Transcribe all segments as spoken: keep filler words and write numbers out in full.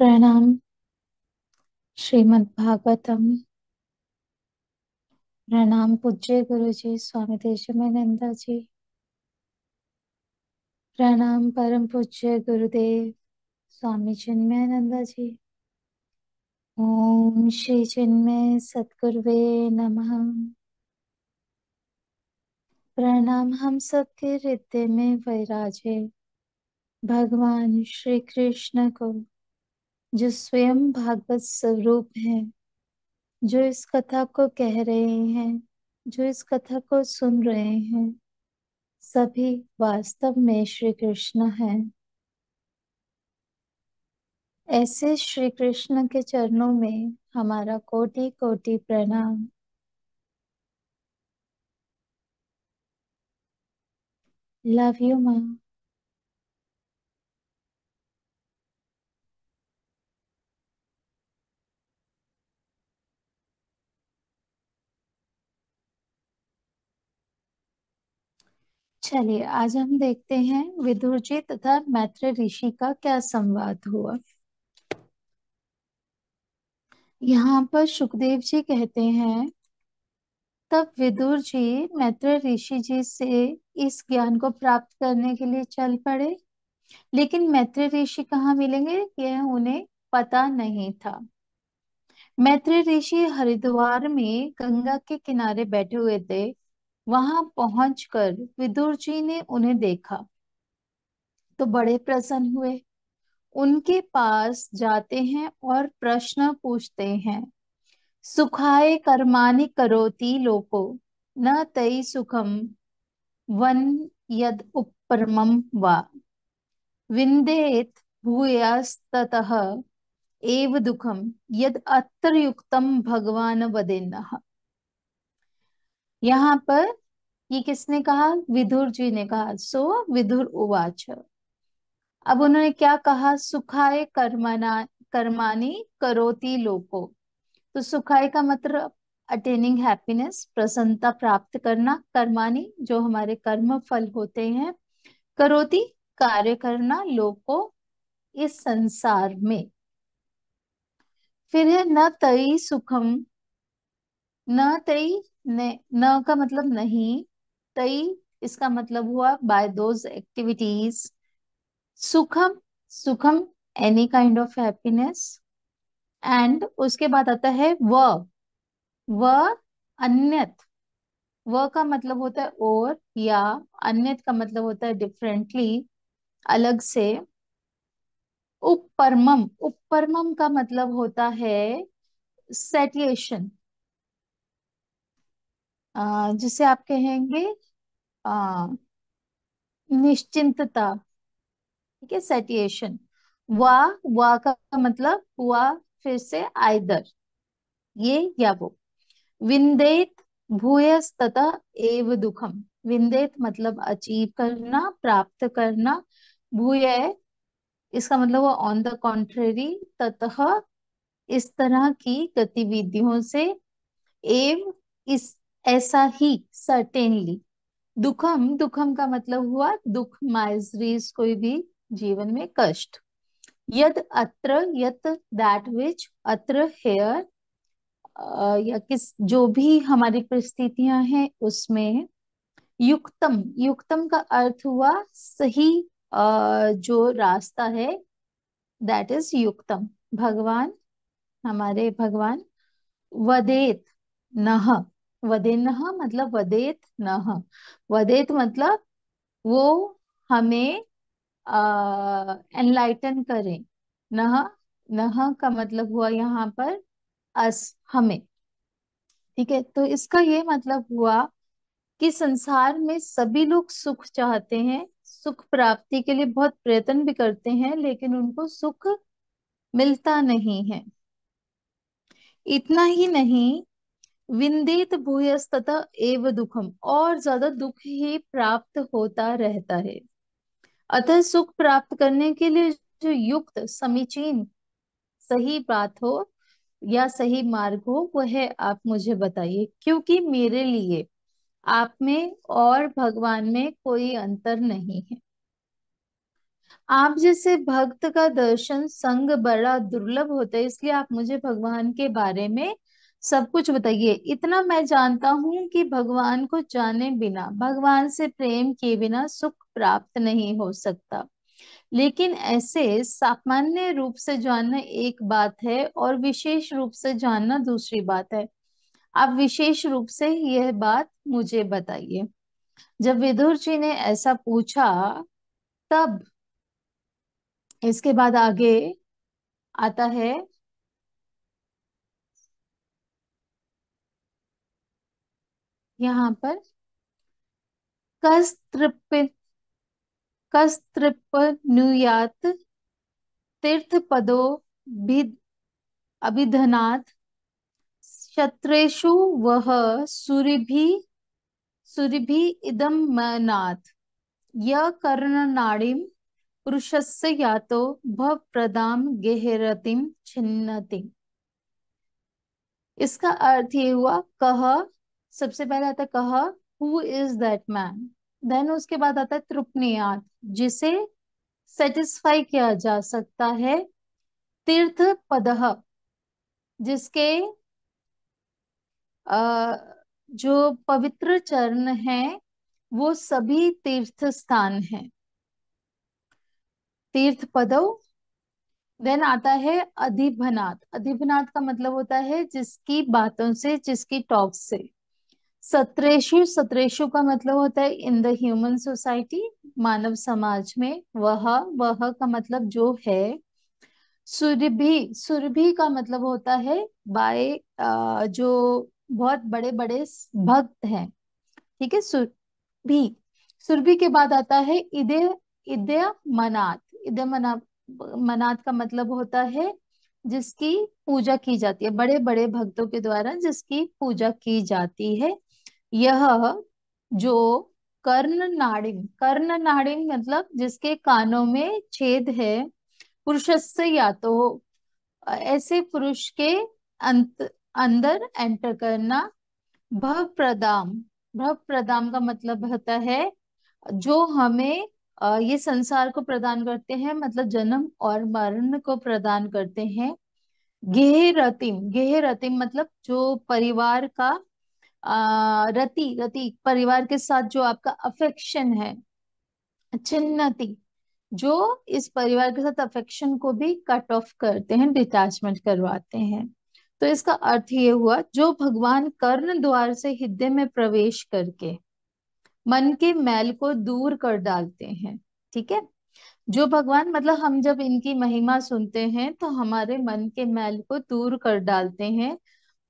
प्रणाम। श्रीमद् भागवतम्। प्रणाम पूज्य गुरु जी स्वामी चिन्मयानन्द जी। प्रणाम परम पूज्य गुरुदेव स्वामी चिन्मयानन्द जी। ओम श्री चिन्मय सद्गुरुवे नमः। प्रणाम हम सबके हृदय में विराजे भगवान श्री कृष्ण को, जो स्वयं भागवत स्वरूप हैं, जो इस कथा को कह रहे हैं, जो इस कथा को सुन रहे हैं, सभी वास्तव में श्री कृष्ण हैं। ऐसे श्री कृष्ण के चरणों में हमारा कोटि कोटि प्रणाम। लव यू माँ। चलिए, आज हम देखते हैं विदुर जी तथा मैत्रेय ऋषि का क्या संवाद हुआ। यहाँ पर शुकदेव जी कहते हैं, तब विदुर जी मैत्रेय ऋषि जी से इस ज्ञान को प्राप्त करने के लिए चल पड़े, लेकिन मैत्रेय ऋषि कहाँ मिलेंगे यह उन्हें पता नहीं था। मैत्रेय ऋषि हरिद्वार में गंगा के किनारे बैठे हुए थे। वहां पहुंचकर विदुर जी ने उन्हें देखा तो बड़े प्रसन्न हुए। उनके पास जाते हैं और प्रश्न पूछते हैं। सुखाय कर्माणि करोति लोको न तयि सुखम वन यद उपरमं वा विंदेत भूयास्ततः एव दुखम यद अत्र युक्तम भगवान वदेन्नः। यहाँ पर ये किसने कहा? विदुर जी ने कहा। सो विदुर उवाच। अब उन्होंने क्या कहा? सुखाय कर्मना कर्माणि करोति लोको। तो सुखाय का मतलब अटेनिंग हैप्पीनेस, प्रसन्नता प्राप्त करना, कर्माणि जो हमारे कर्म फल होते हैं, करोति कार्य करना, लोको इस संसार में। फिर है न तई सुखम। न तई न, न का मतलब नहीं, तई इसका मतलब हुआ बाय दोज एक्टिविटीज। सुखम सुखम any kind of happiness. And उसके बाद आता है व। व अन्यत। व का मतलब होता है और, या अन्यत का मतलब होता है डिफरेंटली, अलग से। उपरमम। उपरमम का मतलब होता है सैटिएशन, जिसे आप कहेंगे आ, निश्चिंतता, ठीक है, सैटिएशन। वा वा का मतलब वा फिर से आइदर, ये या वो। विंदेत भूयस्ततः एव दुखम। विंदेत मतलब अचीव करना, प्राप्त करना। भूय इसका मतलब वो ऑन द कॉन्ट्रेरी, ततः इस तरह की गतिविधियों से, एव इस ऐसा ही, सर्टेनली। दुखम दुखम का मतलब हुआ दुख, माइजरीज, कोई भी जीवन में कष्ट। यद अत्र यत दैट विच, अत्र हेयर, या किस जो भी हमारी परिस्थितियां हैं उसमें। युक्तम, युक्तम का अर्थ हुआ सही आ, जो रास्ता है, दैट इज युक्तम। भगवान हमारे भगवान वदेत नह। वदेनह मतलब वदेत नह। वदेत मतलब वो हमें एनलाइटन करें। नह नह का मतलब हुआ यहाँ पर अस, हमें, ठीक है। तो इसका ये मतलब हुआ कि संसार में सभी लोग सुख चाहते हैं, सुख प्राप्ति के लिए बहुत प्रयत्न भी करते हैं, लेकिन उनको सुख मिलता नहीं है। इतना ही नहीं, विंदित भूयस्ततः एव दुखम, और ज्यादा दुख ही प्राप्त होता रहता है। अतः सुख प्राप्त करने के लिए जो युक्त, समीचीन, सही बात हो या सही मार्ग हो, वह है आप मुझे बताइए, क्योंकि मेरे लिए आप में और भगवान में कोई अंतर नहीं है। आप जैसे भक्त का दर्शन संग बड़ा दुर्लभ होता है, इसलिए आप मुझे भगवान के बारे में सब कुछ बताइए। इतना मैं जानता हूँ कि भगवान को जाने बिना, भगवान से प्रेम किए बिना सुख प्राप्त नहीं हो सकता, लेकिन ऐसे सामान्य रूप से जानना एक बात है और विशेष रूप से जानना दूसरी बात है। आप विशेष रूप से यह बात मुझे बताइए। जब विदुर जी ने ऐसा पूछा तब इसके बाद आगे आता है यहाँ पर कस्तृप कस्तृपनुयात तीर्थ पदो अभिधनात् शत्रेषु वह सूरिभि सूरिभि इदम मनात् य कर्णनाड़ीम पुरुषस्य यातो भवप्रदाम गेहरतिम छिन्नतिम। इसका अर्थ ये हुआ, कह सबसे पहले आता कह who is that man, then उसके बाद आता है तृप्नियात जिसे सेटिस्फाई किया जा सकता है, तीर्थ पदह जिसके अः जो पवित्र चरण है वो सभी तीर्थ स्थान है, तीर्थ पदो। देन आता है अधिभनाथ, अधिभनाथ का मतलब होता है जिसकी बातों से, जिसकी टॉक से। सत्रेशु, सत्रेशु का मतलब होता है इन द ह्यूमन सोसाइटी, मानव समाज में। वह, वह का मतलब जो है। सुरभि, सुरभि का मतलब होता है बाय जो बहुत बड़े बड़े भक्त हैं, ठीक है। सुरभि, सुरभि के बाद आता है इदे इदया मनाथ, इदया मना मनाथ का मतलब होता है जिसकी पूजा की जाती है, बड़े बड़े भक्तों के द्वारा जिसकी पूजा की जाती है। यह जो कर्ण नाड़िम, कर्ण नाड़िम मतलब जिसके कानों में छेद है, पुरुषस्य यातो ऐसे पुरुष के अंत अंदर एंटर करना। भवप्रदाम, भवप्रदाम का मतलब होता है जो हमें ये संसार को प्रदान करते हैं, मतलब जन्म और मरण को प्रदान करते हैं। गेह रतिम, गेह रतिम मतलब जो परिवार का आ, रति, रति परिवार के साथ जो आपका अफेक्शन है। छिन्नति, जो इस परिवार के साथ अफेक्शन को भी कट ऑफ करते हैं, डिटैचमेंट करवाते हैं। तो इसका अर्थ ये हुआ जो भगवान कर्ण द्वार से हृदय में प्रवेश करके मन के मैल को दूर कर डालते हैं, ठीक है। जो भगवान मतलब हम जब इनकी महिमा सुनते हैं तो हमारे मन के मैल को दूर कर डालते हैं,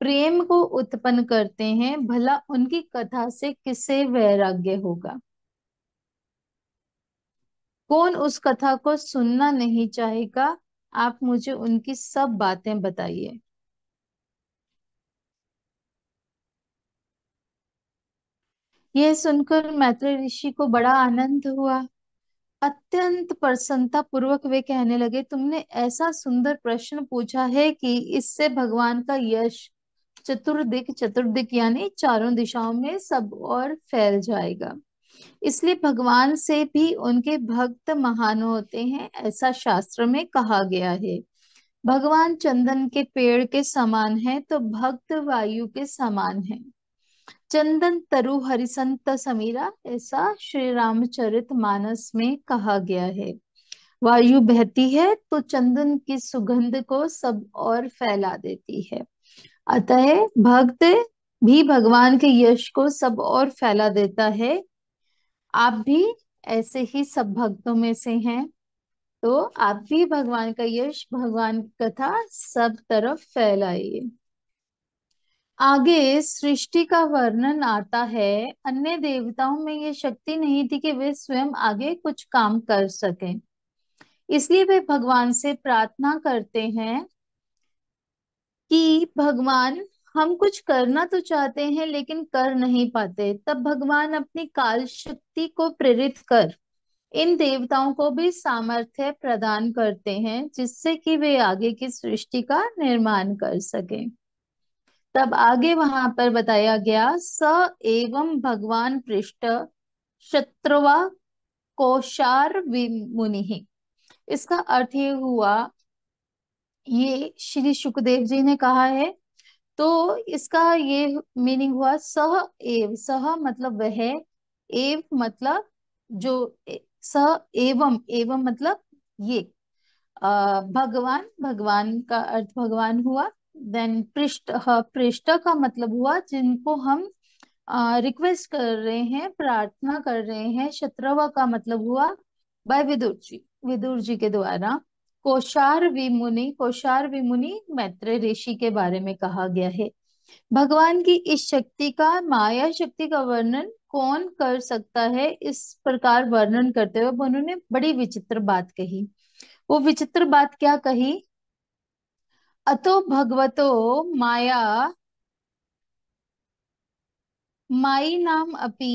प्रेम को उत्पन्न करते हैं। भला उनकी कथा से किसे वैराग्य होगा? कौन उस कथा को सुनना नहीं चाहेगा? आप मुझे उनकी सब बातें बताइए। यह सुनकर मैत्रेय ऋषि को बड़ा आनंद हुआ। अत्यंत प्रसन्नता पूर्वक वे कहने लगे, तुमने ऐसा सुंदर प्रश्न पूछा है कि इससे भगवान का यश चतुर्दिक, चतुर्दिक यानी चारों दिशाओं में सब और फैल जाएगा। इसलिए भगवान से भी उनके भक्त महान होते हैं, ऐसा शास्त्र में कहा गया है। भगवान चंदन के पेड़ के समान है तो भक्त वायु के समान है। चंदन तरु हरिसंत समीरा, ऐसा श्री रामचरित मानस में कहा गया है। वायु बहती है तो चंदन की सुगंध को सब और फैला देती है। अतः भक्त भी भगवान के यश को सब और फैला देता है। आप भी ऐसे ही सब भक्तों में से हैं, तो आप भी भगवान का यश, भगवान की कथा सब तरफ फैलाइए। आगे सृष्टि का वर्णन आता है। अन्य देवताओं में ये शक्ति नहीं थी कि वे स्वयं आगे कुछ काम कर सकें, इसलिए वे भगवान से प्रार्थना करते हैं कि भगवान हम कुछ करना तो चाहते हैं लेकिन कर नहीं पाते। तब भगवान अपनी काल शक्ति को प्रेरित कर इन देवताओं को भी सामर्थ्य प्रदान करते हैं जिससे कि वे आगे की सृष्टि का निर्माण कर सकें। तब आगे वहां पर बताया गया, स एवं भगवान पृष्ठ शत्रुवा कोशार विमुनि, इसका अर्थ ये हुआ, ये श्री शुकदेव जी ने कहा है, तो इसका ये मीनिंग हुआ सह एव। सह मतलब वह, एव मतलब जो, सह एवं, एवं मतलब ये, आ, भगवान, भगवान का अर्थ भगवान हुआ। देन पृष्ठ, पृष्ठ का मतलब हुआ जिनको हम रिक्वेस्ट कर रहे हैं, प्रार्थना कर रहे हैं। शत्रवा का मतलब हुआ बाय विदुर जी, विदुर जी के द्वारा। कोशार विमुनि, कोशार विमुनि मैत्रेय ऋषि के बारे में कहा गया है। भगवान की इस शक्ति का, माया शक्ति का वर्णन कौन कर सकता है, इस प्रकार वर्णन करते हुए उन्होंने बड़ी विचित्र बात कही। वो विचित्र बात क्या कही? अतो भगवतो माया माई नाम अपि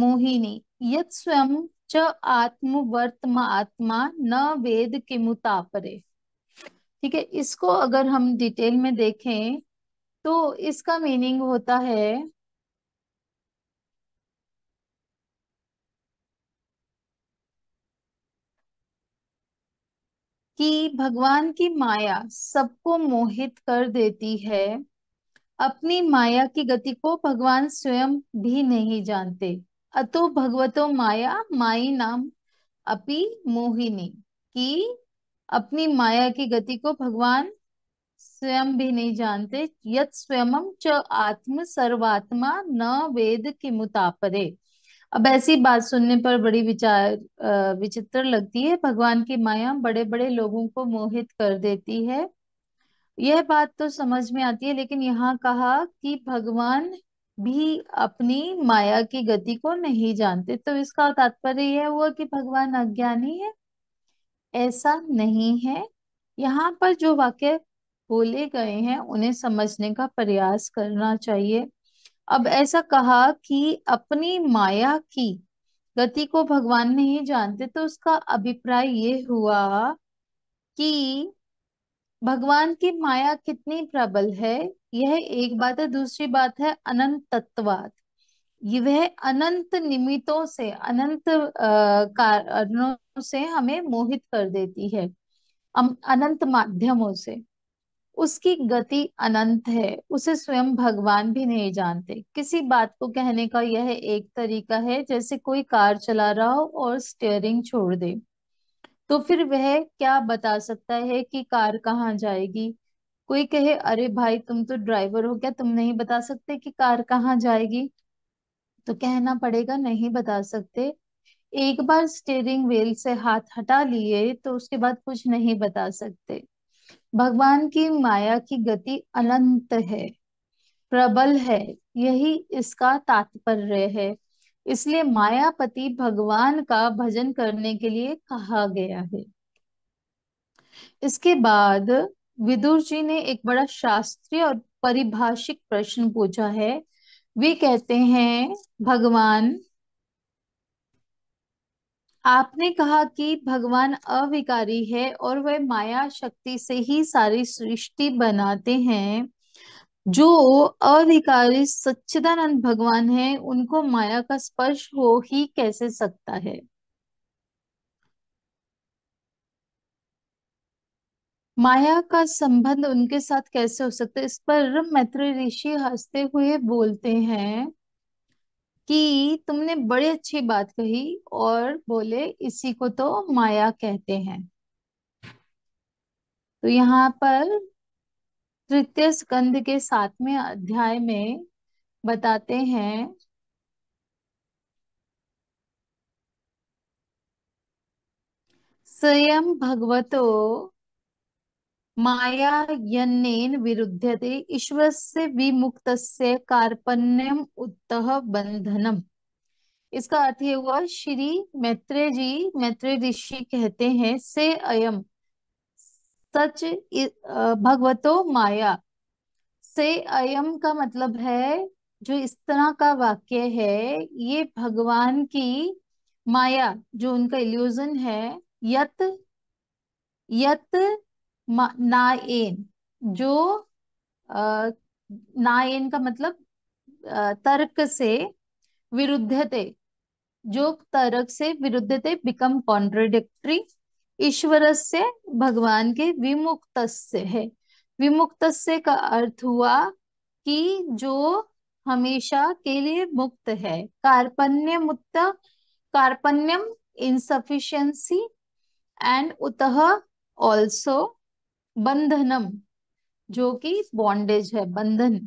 मोहिनी यत् स्वयं च आत्मवर्तम आत्मा न वेद किमुतापरे। ठीक है, इसको अगर हम डिटेल में देखें तो इसका मीनिंग होता है, कि भगवान की माया सबको मोहित कर देती है। अपनी माया की गति को भगवान स्वयं भी नहीं जानते। अतो भगवतो माया माई नाम अपि मोहिनी, कि अपनी माया की गति को भगवान स्वयं भी नहीं जानते। यत् स्वयं च आत्म सर्वात्मा न वेद किमुतापरे। अब ऐसी बात सुनने पर बड़ी विचार विचित्र लगती है। भगवान की माया बड़े बड़े लोगों को मोहित कर देती है, यह बात तो समझ में आती है, लेकिन यहाँ कहा कि भगवान भी अपनी माया की गति को नहीं जानते। तो इसका तात्पर्य यह हुआ कि भगवान अज्ञानी है, ऐसा नहीं है। यहाँ पर जो वाक्य बोले गए हैं उन्हें समझने का प्रयास करना चाहिए। अब ऐसा कहा कि अपनी माया की गति को भगवान नहीं जानते, तो उसका अभिप्राय ये हुआ कि भगवान की माया कितनी प्रबल है, यह एक बात है। दूसरी बात है अनंत तत्ववाद, ये वह अनंत निमित्तों से, अनंत कारणों से हमें मोहित कर देती है, अनंत माध्यमों से। उसकी गति अनंत है, उसे स्वयं भगवान भी नहीं जानते। किसी बात को कहने का यह एक तरीका है, जैसे कोई कार चला रहा हो और स्टीयरिंग छोड़ दे, तो फिर वह क्या बता सकता है कि कार कहाँ जाएगी। कोई कहे अरे भाई तुम तो ड्राइवर हो, क्या तुम नहीं बता सकते कि कार कहाँ जाएगी, तो कहना पड़ेगा नहीं बता सकते। एक बार स्टीयरिंग व्हील से हाथ हटा लिए तो उसके बाद कुछ नहीं बता सकते। भगवान की माया की गति अनंत है, प्रबल है, यही इसका तात्पर्य है। इसलिए मायापति भगवान का भजन करने के लिए कहा गया है। इसके बाद विदुर जी ने एक बड़ा शास्त्रीय और परिभाषिक प्रश्न पूछा है। वे कहते हैं, भगवान, आपने कहा कि भगवान अविकारी है और वह माया शक्ति से ही सारी सृष्टि बनाते हैं। जो अविकारी सच्चिदानंद भगवान है उनको माया का स्पर्श हो ही कैसे सकता है। माया का संबंध उनके साथ कैसे हो सकता है। इस पर मैत्रेय ऋषि हंसते हुए बोलते हैं कि तुमने बड़ी अच्छी बात कही, और बोले इसी को तो माया कहते हैं। तो यहाँ पर तृतीय स्कंध के सातवें अध्याय में बताते हैं, स्वयं भगवतो माया यन्नेन विरुध्यते ईश्वरस्य विमुक्तस्य कार्पण्यम उत्तः बंधनम। इसका अर्थ ये हुआ, श्री मैत्रेय जी, मैत्रेय ऋषि कहते हैं, से अयम सच भगवतो माया, से अयम का मतलब है जो इस तरह का वाक्य है, ये भगवान की माया जो उनका इल्यूजन है, यत यत नायन, जो नायन का मतलब तर्क से, विरुद्धते जो तर्क से विरुद्धते बिकम कॉन्ट्रडिक्टरी, ईश्वरस्य भगवान के विमुक्तस्य है। विमुक्तस्य का अर्थ हुआ कि जो हमेशा के लिए मुक्त है। कार्पण्यमुक्त, कार्पण्यम इनसफिशियंसी एंड उतः ऑल्सो बंधनम जो कि बॉन्डेज है, बंधन।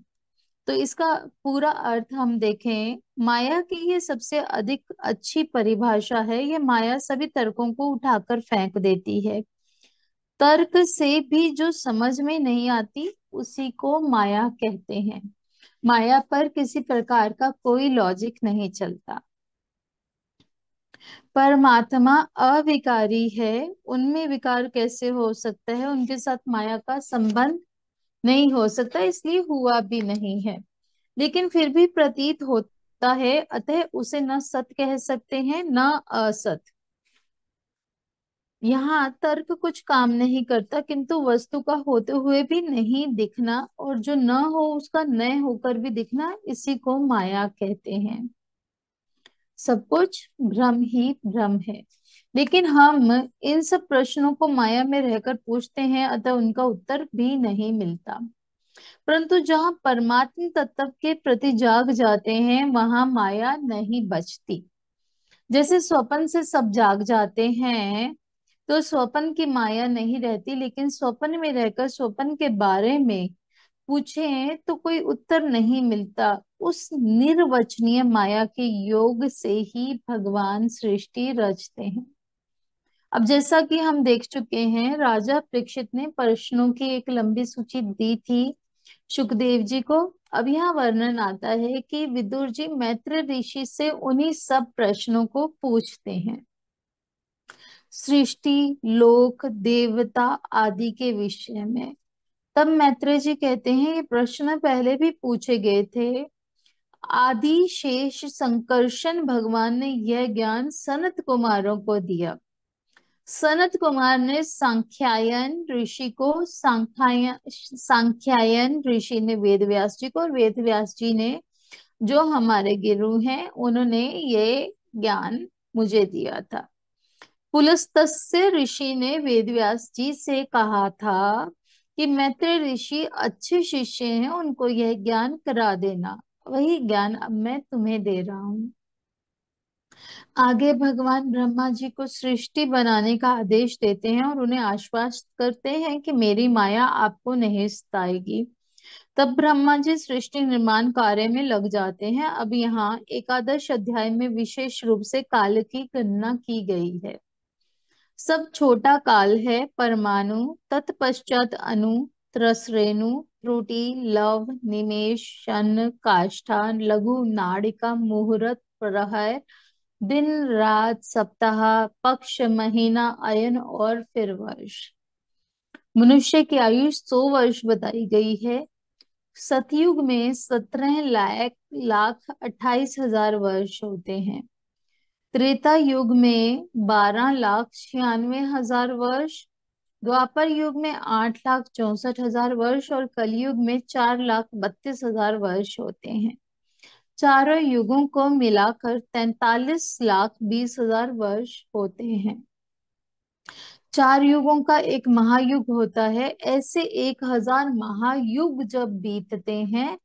तो इसका पूरा अर्थ हम देखें, माया की ये सबसे अधिक अच्छी परिभाषा है। ये माया सभी तर्कों को उठाकर फेंक देती है। तर्क से भी जो समझ में नहीं आती उसी को माया कहते हैं। माया पर किसी प्रकार का कोई लॉजिक नहीं चलता। परमात्मा अविकारी है, उनमें विकार कैसे हो सकता है? उनके साथ माया का संबंध नहीं हो सकता, इसलिए हुआ भी नहीं है। लेकिन फिर भी प्रतीत होता है, अतः उसे न सत कह सकते हैं न असत। यहाँ तर्क कुछ काम नहीं करता, किंतु वस्तु का होते हुए भी नहीं दिखना और जो न हो उसका न होकर भी दिखना, इसी को माया कहते हैं। सब कुछ भ्रम ही भ्रम है, लेकिन हम इन सब प्रश्नों को माया में रहकर पूछते हैं, अतः उनका उत्तर भी नहीं मिलता। परंतु जहाँ परमात्म तत्व के प्रति जाग जाते हैं वहां माया नहीं बचती। जैसे स्वप्न से सब जाग जाते हैं तो स्वप्न की माया नहीं रहती, लेकिन स्वप्न में रहकर स्वप्न के बारे में पूछें तो कोई उत्तर नहीं मिलता। उस निर्वचनीय माया के योग से ही भगवान सृष्टि रचते हैं। अब जैसा कि हम देख चुके हैं, राजा परीक्षित ने प्रश्नों की एक लंबी सूची दी थी शुकदेव जी को। अब यहाँ वर्णन आता है कि विदुर जी मैत्रेय ऋषि से उन्हीं सब प्रश्नों को पूछते हैं, सृष्टि, लोक, देवता आदि के विषय में। तब मैत्रेय जी कहते हैं, ये प्रश्न पहले भी पूछे गए थे। आदि शेष संकर्षण भगवान ने यह ज्ञान सनत कुमारों को दिया। सनत कुमार ने संख्यायन ऋषि को, सांख्यायन सांख्यायन ऋषि ने वेद व्यास जी को, और वेद व्यास जी ने, जो हमारे गुरु हैं, उन्होंने ये ज्ञान मुझे दिया था। पुलस्त ऋषि ने वेद व्यास जी से कहा था कि मैत्रेय ऋषि अच्छे शिष्य हैं, उनको यह ज्ञान करा देना। वही ज्ञान अब मैं तुम्हें दे रहा हूं। आगे भगवान ब्रह्मा जी को सृष्टि बनाने का आदेश देते हैं और उन्हें आश्वस्त करते हैं कि मेरी माया आपको नहीं सताएगी। तब ब्रह्मा जी सृष्टि निर्माण कार्य में लग जाते हैं। अब यहाँ एकादश अध्याय में विशेष रूप से काल की गणना की गई है। सब छोटा काल है, परमाणु, तत्पश्चात अणु, त्रसरेणु, त्रुटि, लव, निमेश, क्षण, काष्ठा, लघु, नाड़िका, मुहूर्त, प्रहर, दिन, रात, सप्ताह, पक्ष, महीना, अयन और फिर वर्ष। मनुष्य की आयु सौ वर्ष बताई गई है। सतयुग में सत्रह लाख लाख अट्ठाईस हजार वर्ष होते हैं। त्रेता युग में बारह लाख छियानवे हजार वर्ष, द्वापर युग में आठ लाख चौसठ हजार वर्ष और कलयुग में चार लाख बत्तीस हजार वर्ष होते हैं। चारों युगों को मिलाकर तैतालीस लाख बीस हजार वर्ष होते हैं। चार युगों का एक महायुग होता है। ऐसे एक हजार महायुग जब बीतते हैं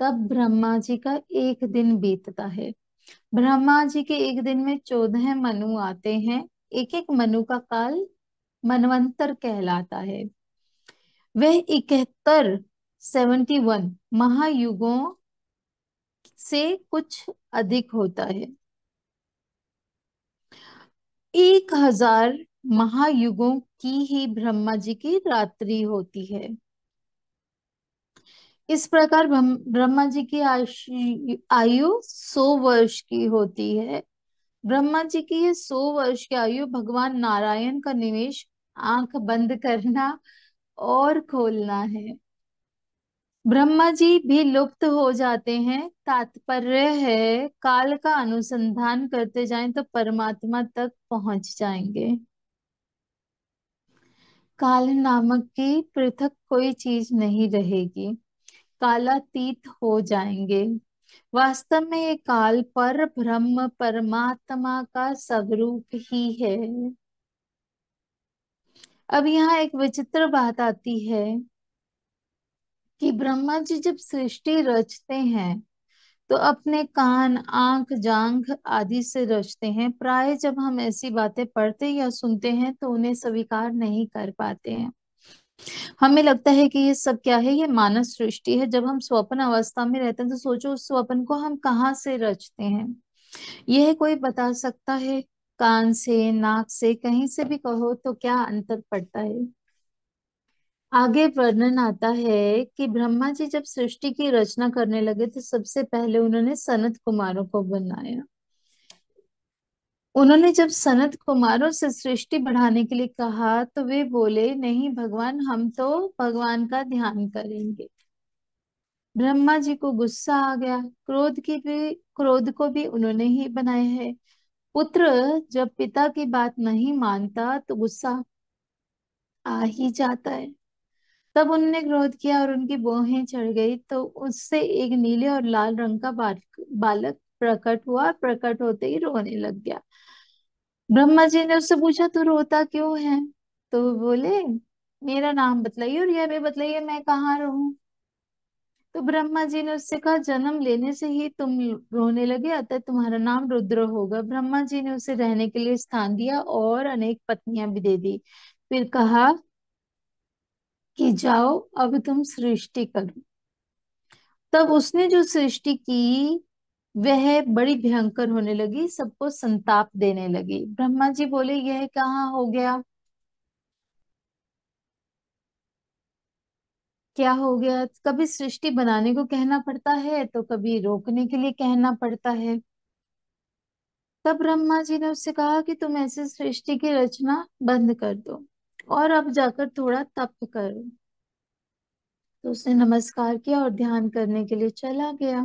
तब ब्रह्मा जी का एक दिन बीतता है। ब्रह्मा जी के एक दिन में चौदह मनु आते हैं। एक एक मनु का काल मनवंतर कहलाता है। वह इकहत्तर सेवेंटी वन महायुगों से कुछ अधिक होता है। एक हजार महायुगों की ही ब्रह्मा जी की रात्रि होती है। इस प्रकार ब्रह्मा जी की आयु सौ वर्ष की होती है। ब्रह्मा जी की ये सौ वर्ष की आयु भगवान नारायण का निवेश, आंख बंद करना और खोलना है। ब्रह्मा जी भी लुप्त हो जाते हैं। तात्पर्य है, काल का अनुसंधान करते जाएं तो परमात्मा तक पहुंच जाएंगे। काल नामक की पृथक कोई चीज नहीं रहेगी, कालातीत हो जाएंगे। वास्तव में ये काल पर ब्रह्म परमात्मा का स्वरूप ही है। अब यहाँ एक विचित्र बात आती है कि ब्रह्मा जी जब सृष्टि रचते हैं तो अपने कान, आंख, जांघ आदि से रचते हैं। प्राय जब हम ऐसी बातें पढ़ते या सुनते हैं तो उन्हें स्वीकार नहीं कर पाते हैं। हमें लगता है कि ये सब क्या है, ये मानव सृष्टि है। जब हम स्वप्न अवस्था में रहते हैं तो सोचो उस स्वप्न को हम कहाँ से रचते हैं। यह कोई बता सकता है? कान से, नाक से, कहीं से भी कहो तो क्या अंतर पड़ता है। आगे वर्णन आता है कि ब्रह्मा जी जब सृष्टि की रचना करने लगे तो सबसे पहले उन्होंने सनत कुमारों को बनाया। उन्होंने जब सनत कुमारों से सृष्टि बढ़ाने के लिए कहा तो वे बोले, नहीं भगवान, हम तो भगवान का ध्यान करेंगे। ब्रह्मा जी को गुस्सा आ गया। क्रोध की भी क्रोध को भी उन्होंने ही बनाया है। पुत्र जब पिता की बात नहीं मानता तो गुस्सा आ ही जाता है। तब उन्होंने क्रोध किया और उनकी बोहें चढ़ गई तो उससे एक नीले और लाल रंग का बालक प्रकट हुआ। प्रकट होते ही रोने लग गया। ब्रह्मा जी ने उससे पूछा, तू रोता क्यों है? तो वो बोले, मेरा नाम बतलाइए और यह भी बतलाइए मैं कहाँ रहूं। तो ब्रह्मा जी ने उससे कहा, जन्म लेने से ही तुम रोने लगे, अतः तुम्हारा नाम रुद्र होगा। ब्रह्मा जी ने उसे रहने के लिए स्थान दिया और अनेक पत्नियां भी दे दी। फिर कहा कि जाओ अब तुम सृष्टि करो। तब उसने जो सृष्टि की वह बड़ी भयंकर होने लगी, सबको संताप देने लगी। ब्रह्मा जी बोले, यह कहाँ हो गया, क्या हो गया? कभी सृष्टि बनाने को कहना पड़ता है तो कभी रोकने के लिए कहना पड़ता है। तब ब्रह्मा जी ने उससे कहा कि तुम ऐसे सृष्टि की रचना बंद कर दो और अब जाकर थोड़ा तप करो। तो उसने नमस्कार किया और ध्यान करने के लिए चला गया।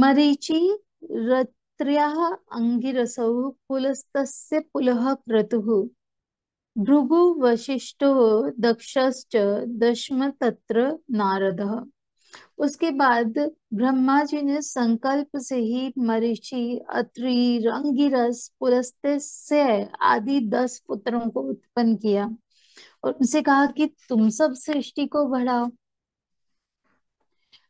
मरीचि रत्र्याः अंगिरसौ पुलस्तस्य पुलह क्रतुः भृगु वशिष्ठो दक्षश्च दशम तत्र नारदः। उसके बाद ब्रह्मा जी ने संकल्प से ही मरीचि, अत्रि, अंगिरस, पुलस्त से आदि दस पुत्रों को उत्पन्न किया और उनसे कहा कि तुम सब सृष्टि को बढ़ाओ।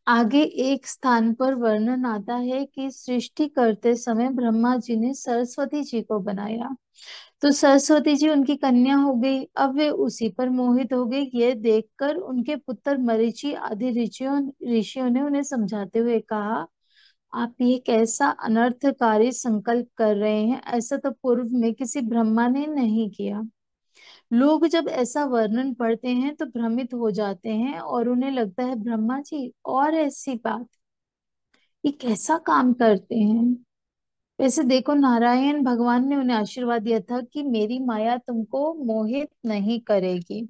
आगे एक स्थान पर वर्णन आता है कि सृष्टि करते समय ब्रह्मा जी ने सरस्वती जी को बनाया तो सरस्वती जी उनकी कन्या हो गई। अब वे उसी पर मोहित हो गई। ये देखकर उनके पुत्र मरीचि आदि ऋषियों ऋषियों ने उन्हें समझाते हुए कहा, आप ये कैसा अनर्थकारी संकल्प कर रहे हैं, ऐसा तो पूर्व में किसी ब्रह्मा ने नहीं किया। लोग जब ऐसा वर्णन पढ़ते हैं तो भ्रमित हो जाते हैं और उन्हें लगता है ब्रह्मा जी और ऐसी बात, ये कैसा काम करते हैं। वैसे देखो, नारायण भगवान ने उन्हें आशीर्वाद दिया था कि मेरी माया तुमको मोहित नहीं करेगी।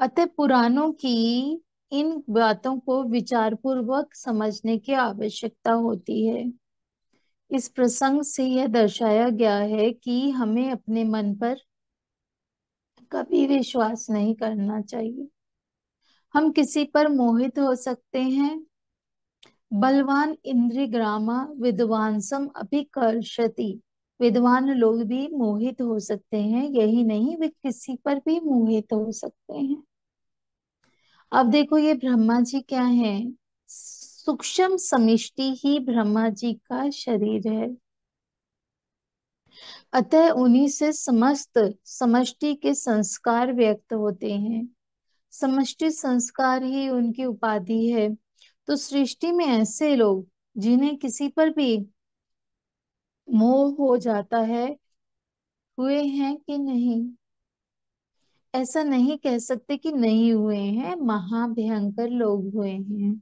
अतः पुराणों की इन बातों को विचार पूर्वक समझने की आवश्यकता होती है। इस प्रसंग से यह दर्शाया गया है कि हमें अपने मन पर कभी विश्वास नहीं करना चाहिए। हम किसी पर मोहित हो सकते हैं। बलवान इंद्रिग्रामा विद्वांसम अभिकर्षति। विद्वान लोग भी मोहित हो सकते हैं, यही नहीं वे किसी पर भी मोहित हो सकते हैं। अब देखो, ये ब्रह्मा जी क्या हैं? सूक्ष्म समष्टि ही ब्रह्मा जी का शरीर है, अतः उन्हीं से समस्त समष्टि के संस्कार व्यक्त होते हैं। समष्टि संस्कार ही उनकी उपाधि है। तो सृष्टि में ऐसे लोग जिन्हें किसी पर भी मोह हो जाता है, हुए हैं कि नहीं, ऐसा नहीं कह सकते कि नहीं हुए हैं। महाभयंकर लोग हुए हैं,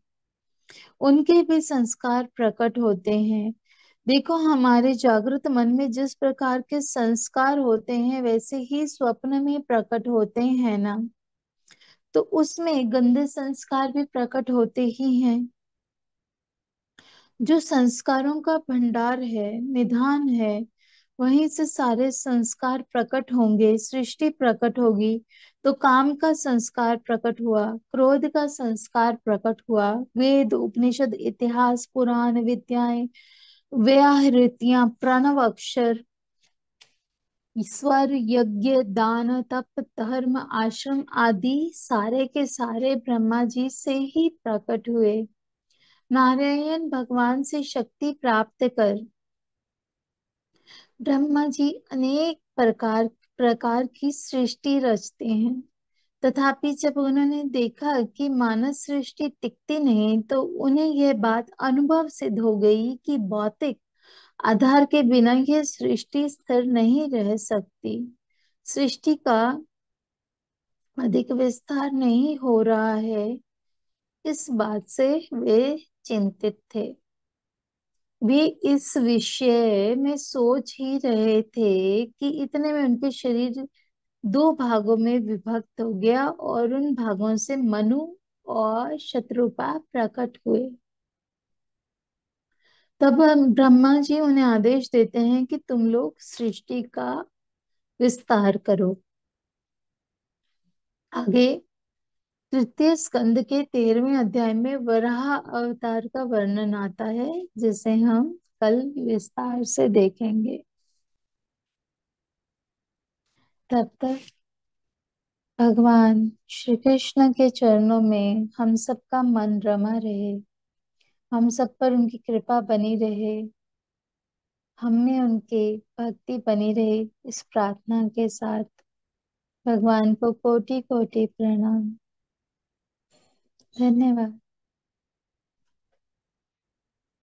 उनके भी संस्कार प्रकट होते हैं। देखो, हमारे जागृत मन में जिस प्रकार के संस्कार होते हैं वैसे ही स्वप्न में प्रकट होते हैं ना, तो उसमें गंदे संस्कार भी प्रकट होते ही हैं। जो संस्कारों का भंडार है, निधान है, वहीं से सारे संस्कार प्रकट होंगे। सृष्टि प्रकट होगी तो काम का संस्कार प्रकट हुआ, क्रोध का संस्कार प्रकट हुआ, वेद, उपनिषद, इतिहास, पुराण, विद्याएं, व्याहृतियां, प्रणव अक्षर, ईश्वर यज्ञ दान तप धर्म आश्रम आदि सारे के सारे ब्रह्मा जी से ही प्रकट हुए। नारायण भगवान से शक्ति प्राप्त कर ब्रह्मा जी अनेक प्रकार प्रकार की सृष्टि रचते हैं, तथापि जब उन्होंने देखा कि मानव सृष्टि टिकती नहीं तो उन्हें यह बात अनुभव सिद्ध हो गई कि भौतिक आधार के बिना यह सृष्टि स्थिर नहीं रह सकती। सृष्टि का अधिक विस्तार नहीं हो रहा है, इस बात से वे चिंतित थे। वे इस विषय में सोच ही रहे थे कि इतने में उनके शरीर दो भागों में विभक्त हो गया और उन भागों से मनु और शत्रुपा प्रकट हुए। तब ब्रह्मा जी उन्हें आदेश देते हैं कि तुम लोग सृष्टि का विस्तार करो। आगे तृतीय स्कंद के तेरहवें अध्याय में वराह अवतार का वर्णन आता है, जिसे हम कल विस्तार से देखेंगे। तब तक भगवान श्री कृष्ण के चरणों में हम सबका मन रमा रहे, हम सब पर उनकी कृपा बनी रहे, हमें उनके भक्ति बनी रहे। इस प्रार्थना के साथ भगवान को कोटि कोटि प्रणाम। धन्यवाद।